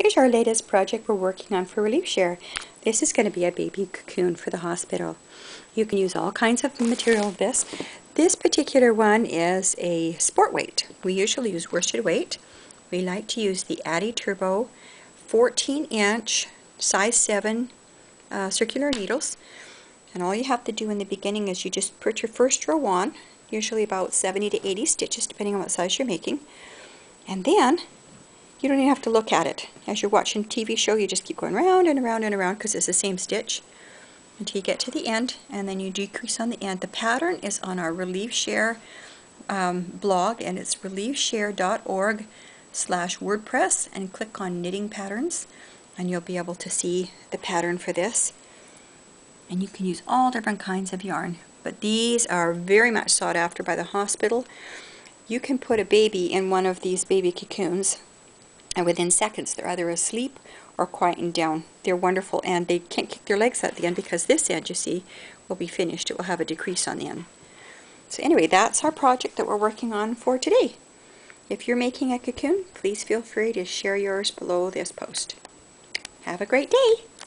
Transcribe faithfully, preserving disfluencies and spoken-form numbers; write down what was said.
Here's our latest project we're working on for Relief Share. This is going to be a baby cocoon for the hospital. You can use all kinds of material of this. This particular one is a sport weight. We usually use worsted weight. We like to use the Addi Turbo fourteen inch size seven uh, circular needles. And all you have to do in the beginning is you just put your first row on, usually about seventy to eighty stitches depending on what size you're making. And then you don't even have to look at it. As you're watching a T V show, you just keep going round and around and around because it's the same stitch until you get to the end, and then you decrease on the end. The pattern is on our Relief Share um, blog, and it's reliefshare.org slash WordPress, and click on knitting patterns and you'll be able to see the pattern for this. And you can use all different kinds of yarn, but these are very much sought after by the hospital. You can put a baby in one of these baby cocoons, and within seconds they're either asleep or quieting down. They're wonderful, and they can't kick their legs at the end because this end, you see, will be finished. It will have a decrease on the end. So anyway, that's our project that we're working on for today. If you're making a cocoon, please feel free to share yours below this post. Have a great day!